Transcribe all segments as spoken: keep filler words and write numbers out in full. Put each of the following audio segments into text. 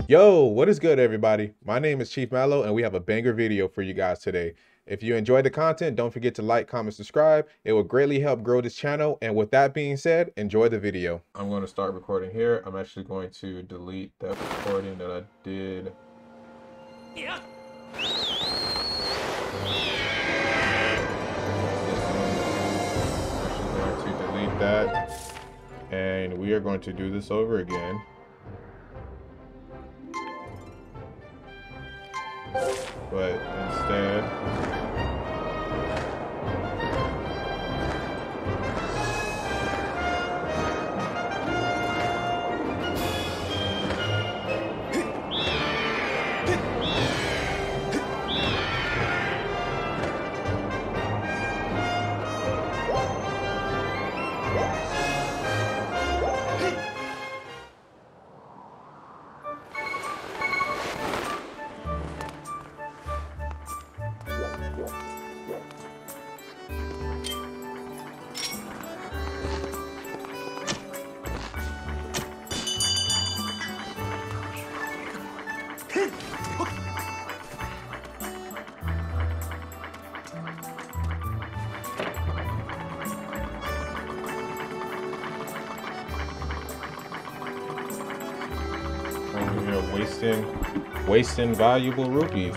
Yo, what is good, everybody? My name is Chief Malo, and we have a banger video for you guys today. If you enjoyed the content, don't forget to like, comment, subscribe. It will greatly help grow this channel. And with that being said, enjoy the video. I'm going to start recording here. I'm actually going to delete that recording that I did. Yeah. I'm actually going to delete that. And we are going to do this over again. But instead, wasting wasting valuable rupees.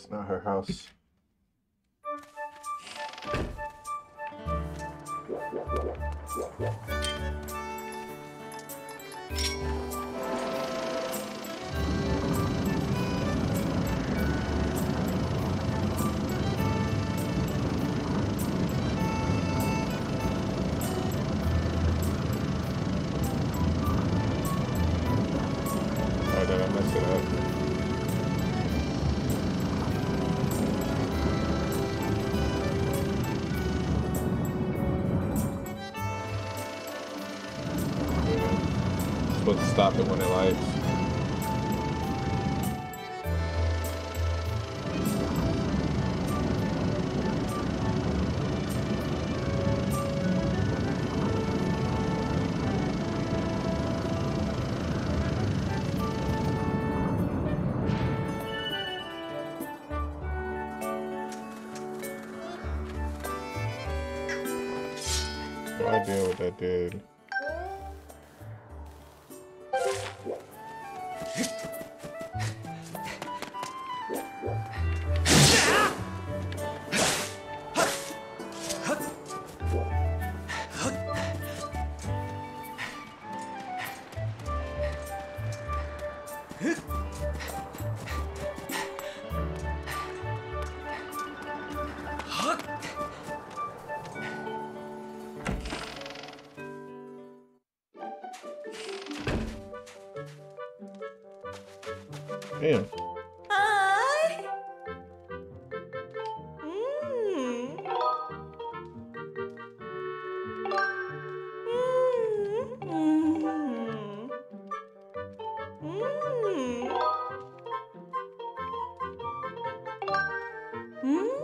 It's not her house. To stop it when it lights. No idea what that did. Damn. I... Mm. Mm. Mm. Mm. Mm.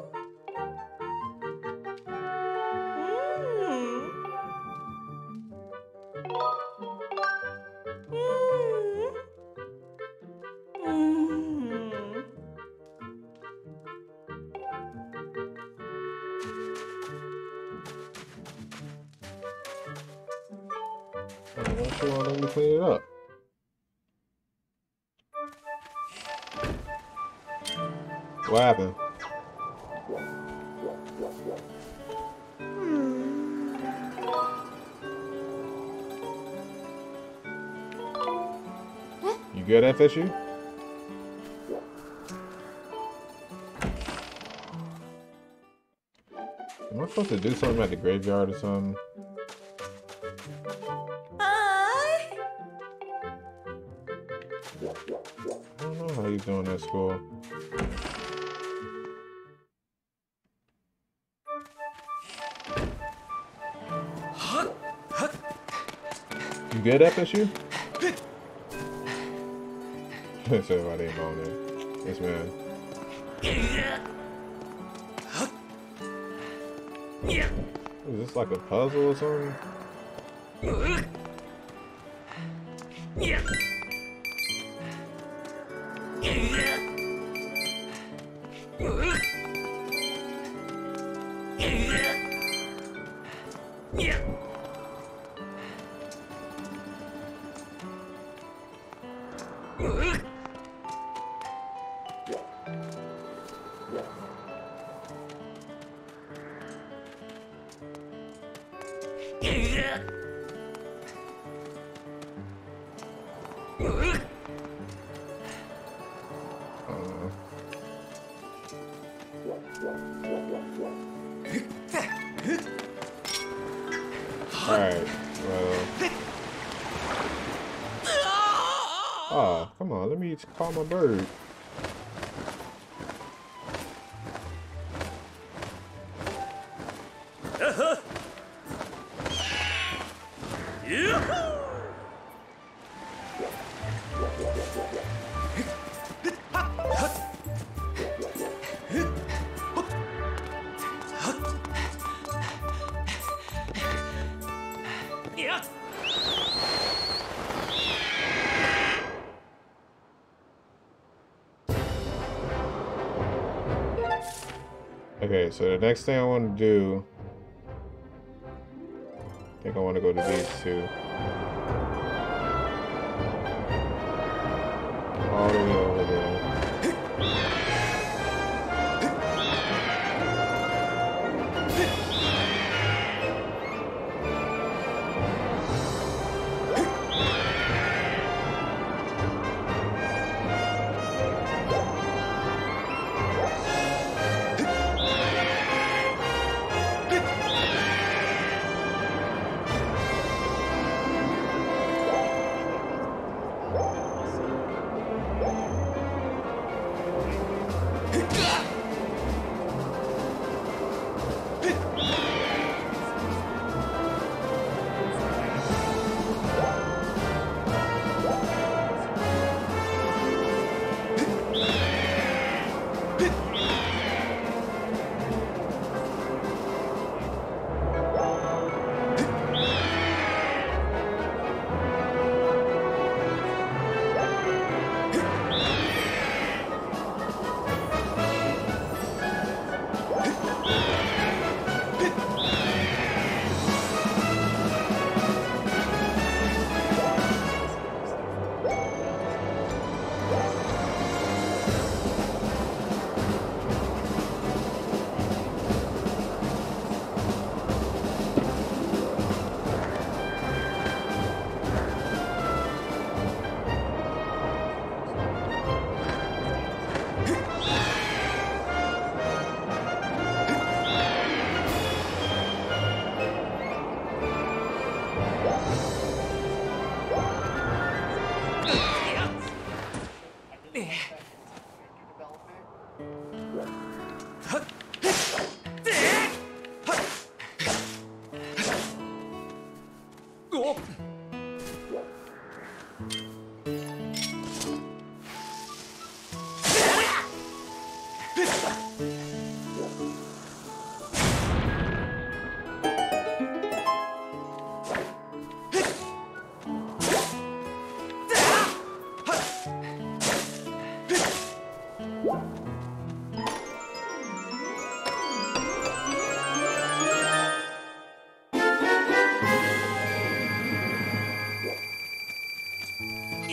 I'm not sure how long to clean it up. What happened? You good, F S U? Am I supposed to do something at the graveyard or something? He's doing that school. You good, F S U? That's everybody ain't on there. Yes, man. Is this like a puzzle or something? Call my bird. Uh-huh. Okay, so the next thing I want to do, I think I want to go to these two. All the way over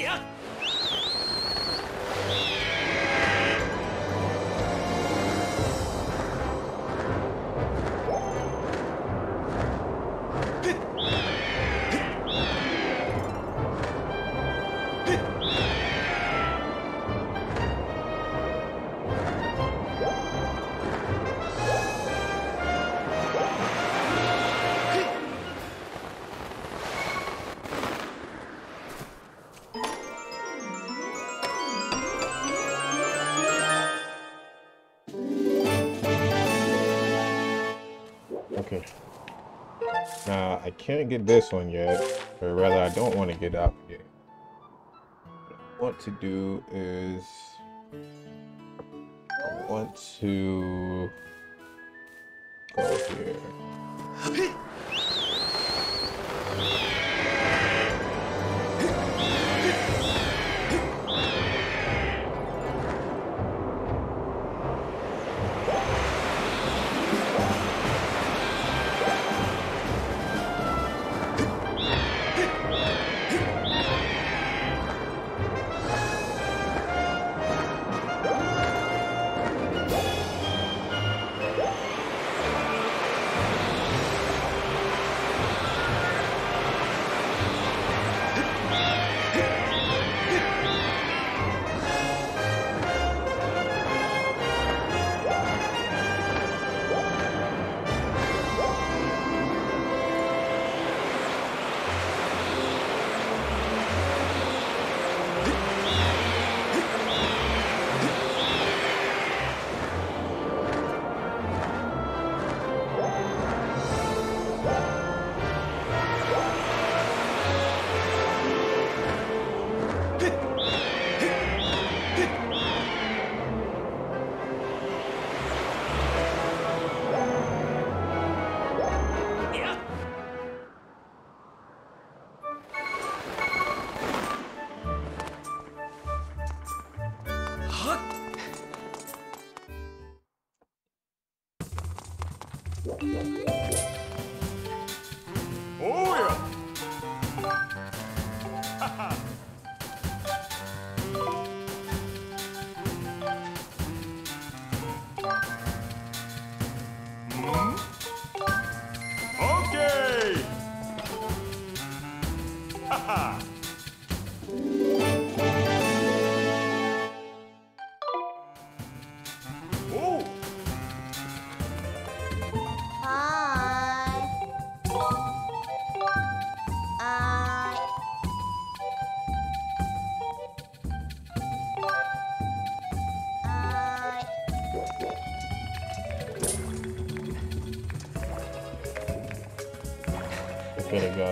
Yeah. Can't get this one yet, or rather I don't want to get up yet. What I want to do is I want to go here.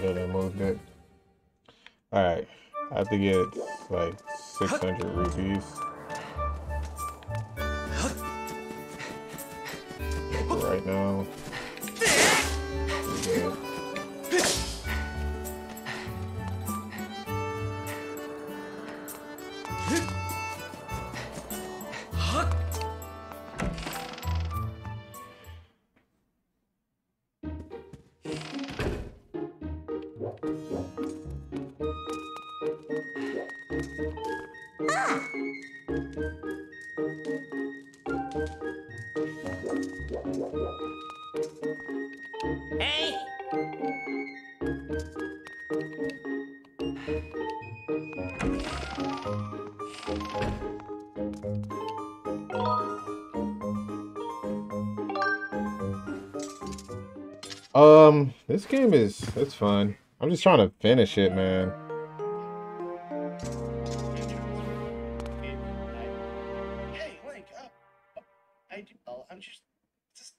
And moved it. All right, I have to get like six hundred rupees. But right now, Um, this game is, it's fun. I'm just trying to finish it, man. Hey, Link, I do, I'm just, just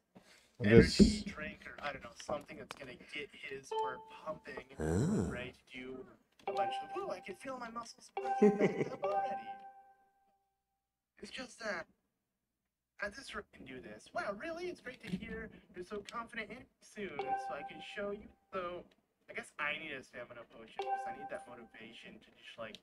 energy drink or, I don't know, something that's gonna get his heart pumping, oh. Right? You, a bunch of, ooh, I can feel my muscles pumping up already. It's just that. At this rate, I can do this. Wow, really? It's great to hear you're so confident in me soon, so I can show you. So, I guess I need a stamina potion, because I need that motivation to just, like,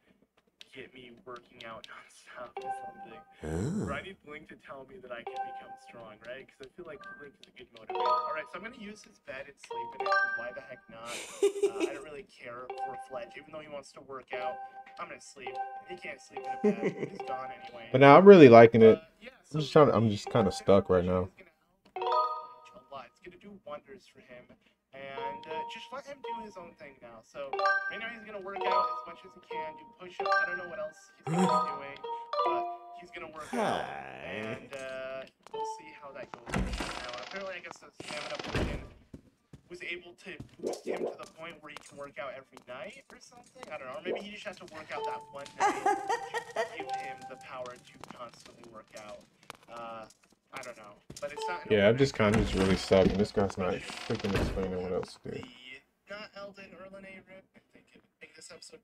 get me working out nonstop or something. Ooh. Or I need Link to tell me that I can become strong, right? Because I feel like Link is a good motivator. Alright, so I'm going to use his bed and sleep in it. Why the heck not? Uh, I don't really care for Fledge. Even though he wants to work out, I'm going to sleep. He can't sleep in a bed. He's gone anyway. But now I'm really liking it. Uh, yeah, so I'm just trying to, I'm just kind of stuck right now. It's going to do wonders for him. And uh, just let him do his own thing now. So right now he's going to work out as much as he can, do push-ups. I don't know what else he's going to be doing, but he's going to work out. And uh, we'll see how that goes. Now, apparently, I guess the stamina plugin was able to boost him to the point where he can work out every night or something. I don't know. Or maybe he just has to work out that one night to give him the power to constantly work out. Uh, I don't know, but it's not. Yeah, I'm just kind of just really stuck, and this guy's not freaking explaining what else to do. Not Elden or Lene Rip. I think it make this episode.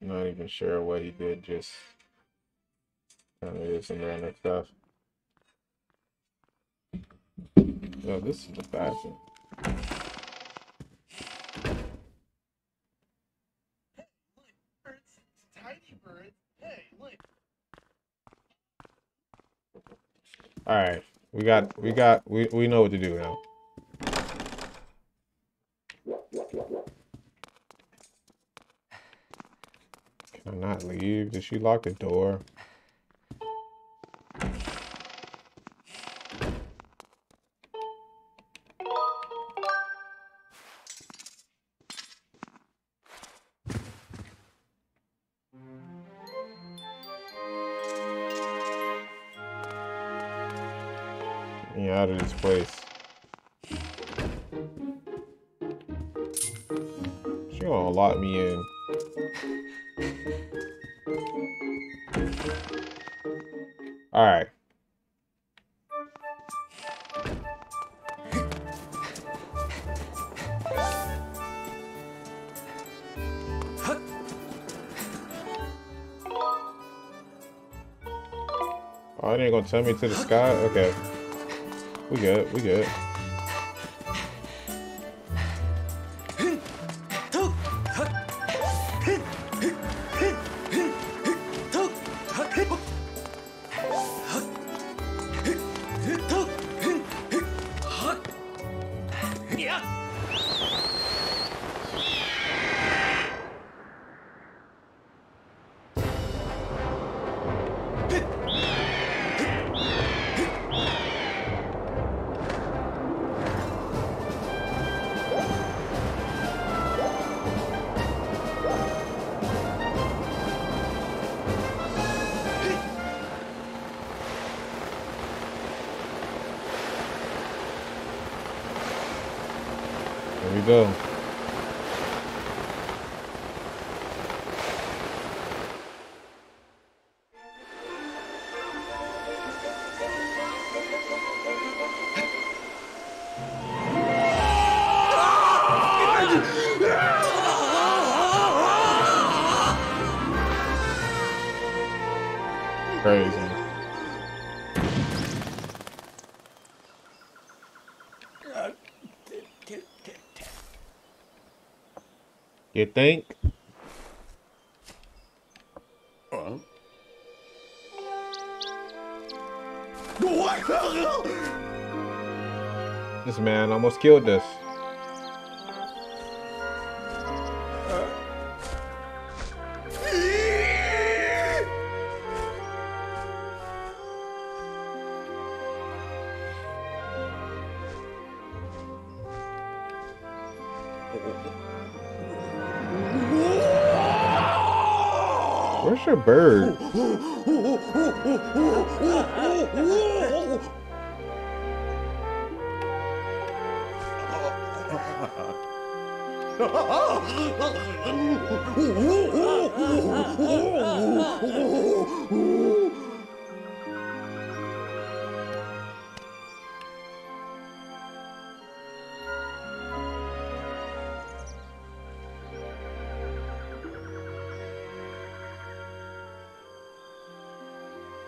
Not even sure what he did. Just kind of did some random stuff. Yo, this is the fashion. Hey, look, birds, tiny birds. Hey, look. All right, we got, we got, we we know what to do now. Can I not leave? Did she lock the door? Out of this place. She gonna lock me in. All right. Oh, it ain't gonna tell me to the sky? Okay. We good, we good. Go. Crazy. You think? Uh-huh. This man almost killed us. Where's your bird?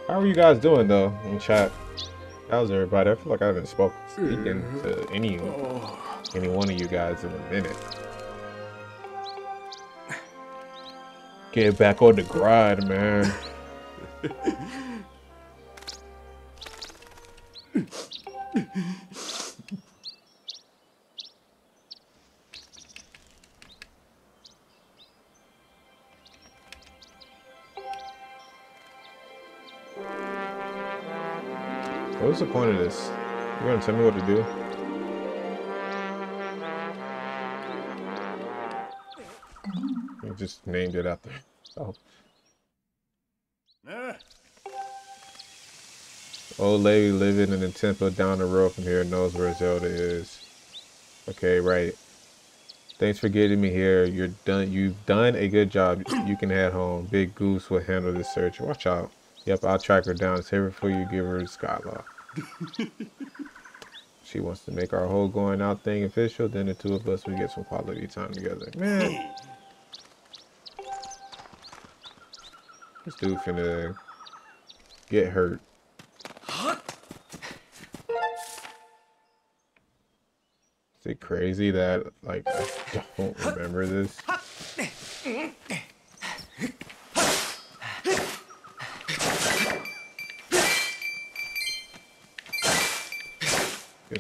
How are you guys doing though in chat? How's everybody? I feel like I haven't spoken to any any one of you guys in a minute. Get back on the grind, man. What's the point of this? You're gonna tell me what to do? I just named it after. Oh. Old lady living in the temple down the road from here knows where Zelda is. Okay, right. Thanks for getting me here. You're done. You've done a good job. You can head home. Big Goose will handle this search. Watch out. Yep, I'll track her down. Save her before you give her the skylock. She wants to make our whole going out thing official. Then the two of us will get some quality time together. Man. This dude finna get hurt. Is it crazy that, like, I don't remember this? Guess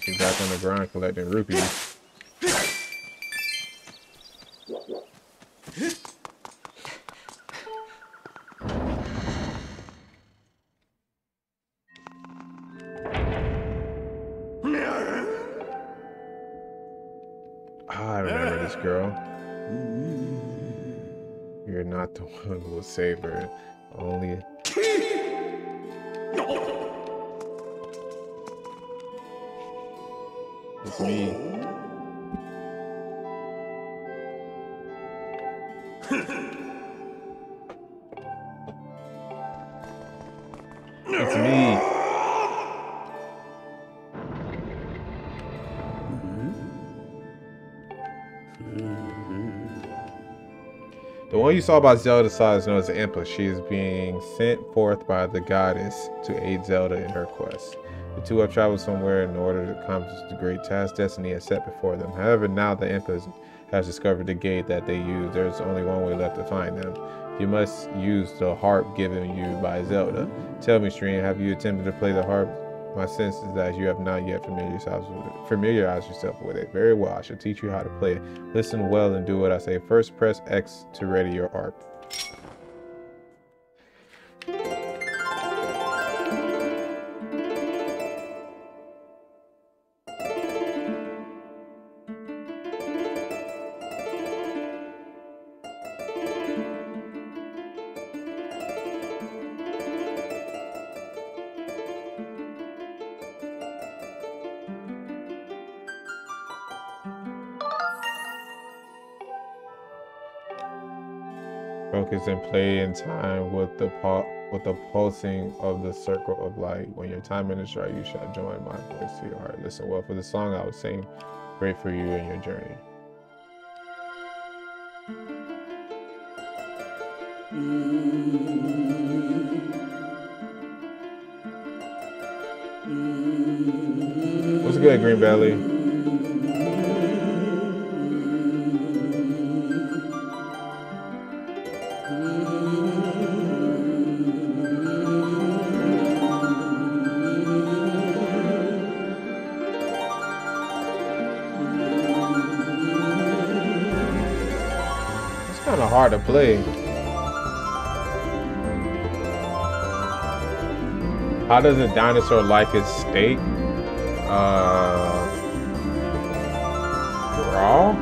he's back on the grind collecting rupees. The one who will save her. Only. It's me. It's me. The one you saw by Zelda's side is known as Impa. She is being sent forth by the Goddess to aid Zelda in her quest. The two have traveled somewhere in order to accomplish the great task destiny has set before them. However, now the Impa has discovered the gate that they use. There's only one way left to find them. You must use the harp given you by Zelda. Tell me, Stream, have you attempted to play the harp? My sense is that you have not yet familiarized, familiarized yourself with it. Very well, I shall teach you how to play it. Listen well and do what I say. First, press X to ready your harp. Focus and play in time with the with the pulsing of the circle of light. When your time is right, you shall join my voice to your heart. Listen well for the song I was singing. Great for you and your journey. What's good, Green Valley? Hard to play. How does a dinosaur like its steak? Uh, raw?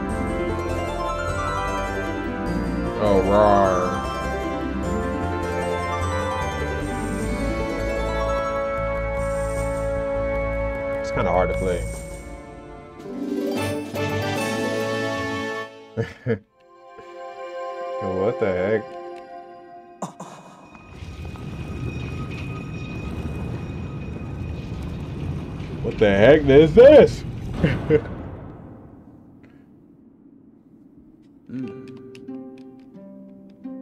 Oh, raw. It's kind of hard to play. What the heck? What the heck is this? It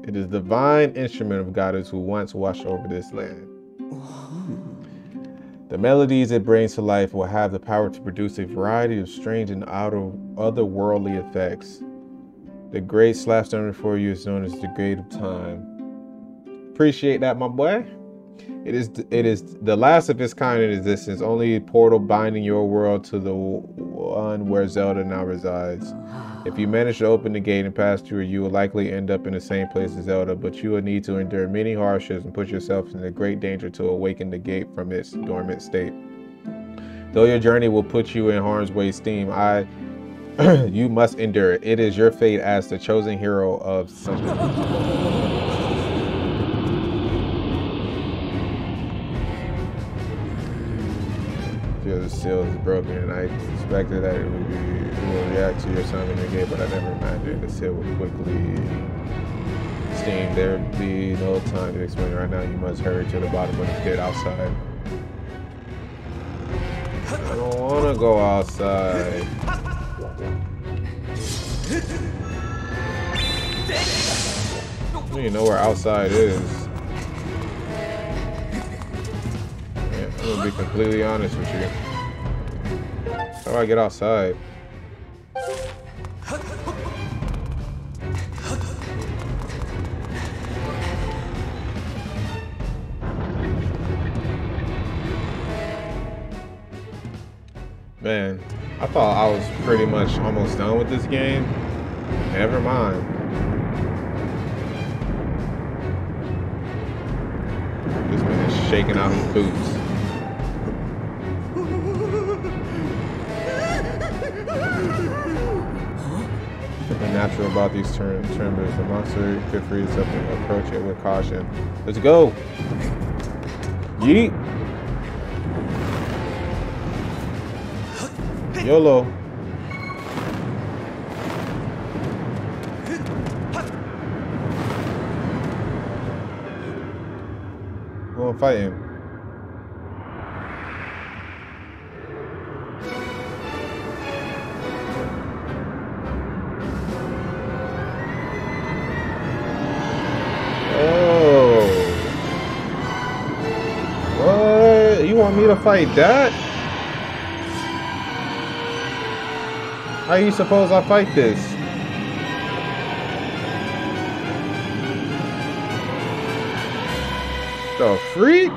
is the divine instrument of Goddess who once watched over this land. The melodies it brings to life will have the power to produce a variety of strange and out of otherworldly effects. The great slash down before you is known as the grade of time. Appreciate that, my boy. It is it is the last of its kind in existence, only a portal binding your world to the one where Zelda now resides. If you manage to open the gate and pass through, you will likely end up in the same place as Zelda, but you will need to endure many hardships and put yourself into great danger to awaken the gate from its dormant state. Though your journey will put you in harm's way, steam, I, you must endure it. It is your fate as the chosen hero of something. The seal is broken, and I suspected that it would be, it would react to your summon again, but I never imagined the seal would quickly steam. There would be no time to explain right now. You must hurry to the bottom of the pit outside. I don't want to go outside. I don't even know where outside is. I'm gonna be completely honest with you. How do I get outside? Man, I thought I was pretty much almost done with this game. Never mind. This man is shaking out his boots. Natural about these turn tremors. The monster could freeze up and approach it with caution. Let's go. Yeet. YOLO. Go and fight him. Fight that? How you suppose I fight this? The freak?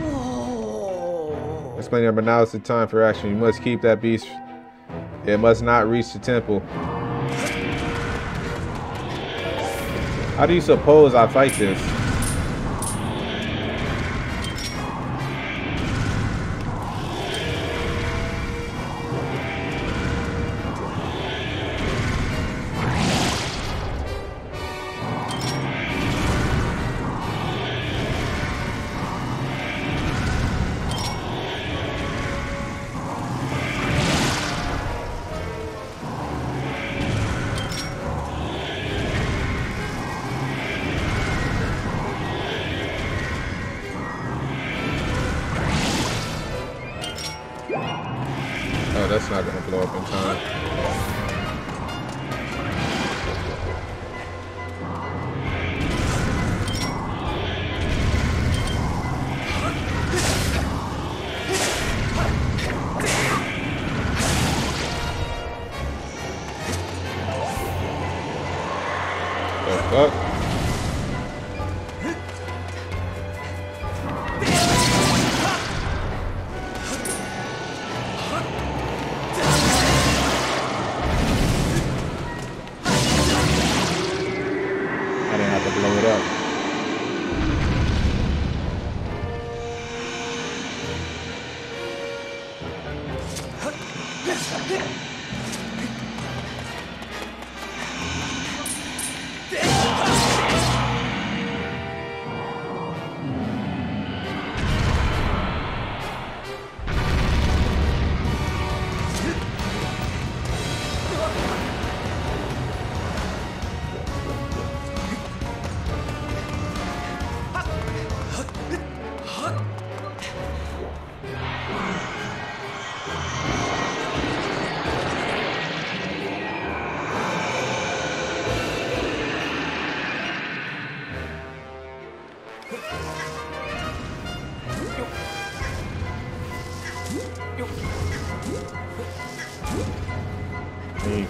Whoa. Explain it, but now is the time for action. You must keep that beast. It must not reach the temple. How do you suppose I fight this? Jeez.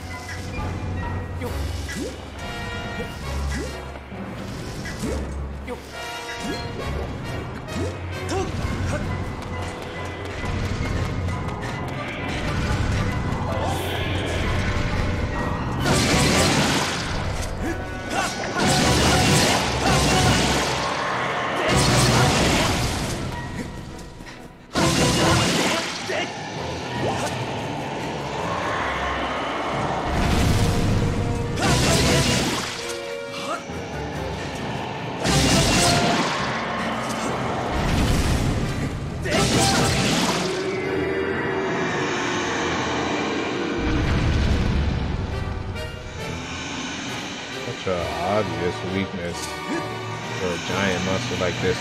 Like this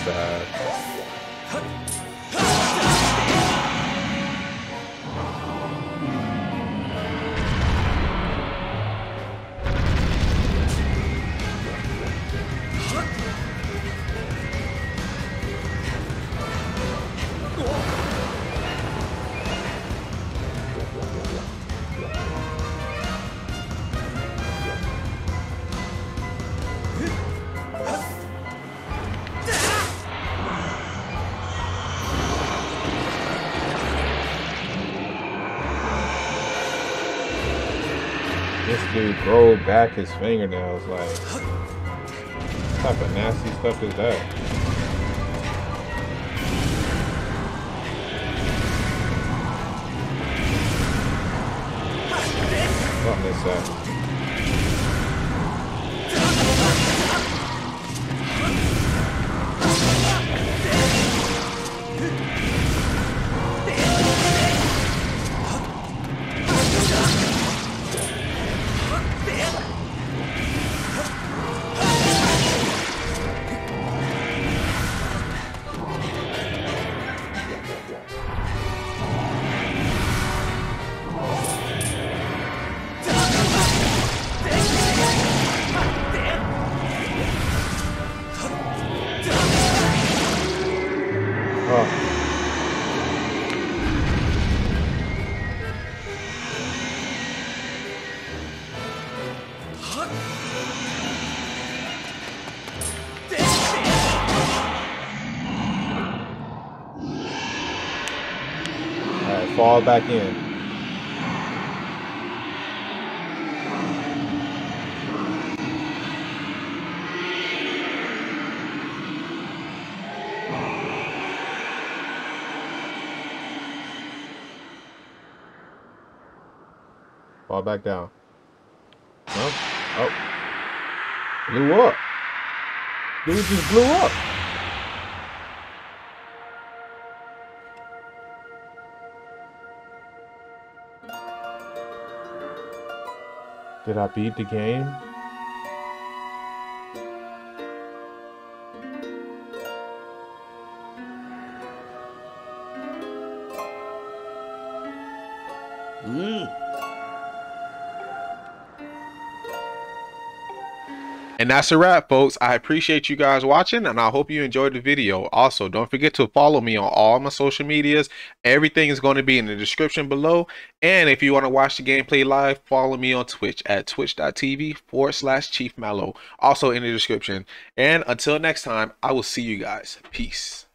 to grow back his fingernails, like, what type of nasty stuff is that? Fall back in. Fall back down. No? Oh. Blew up. Dude just blew up. Did I beat the game? Mm. And that's a wrap, folks. I appreciate you guys watching, and I hope you enjoyed the video. Also, don't forget to follow me on all my social medias. Everything is going to be in the description below. And if you want to watch the gameplay live, follow me on Twitch at twitch.tv forward slash Chief Malo. Also in the description. And until next time, I will see you guys. Peace.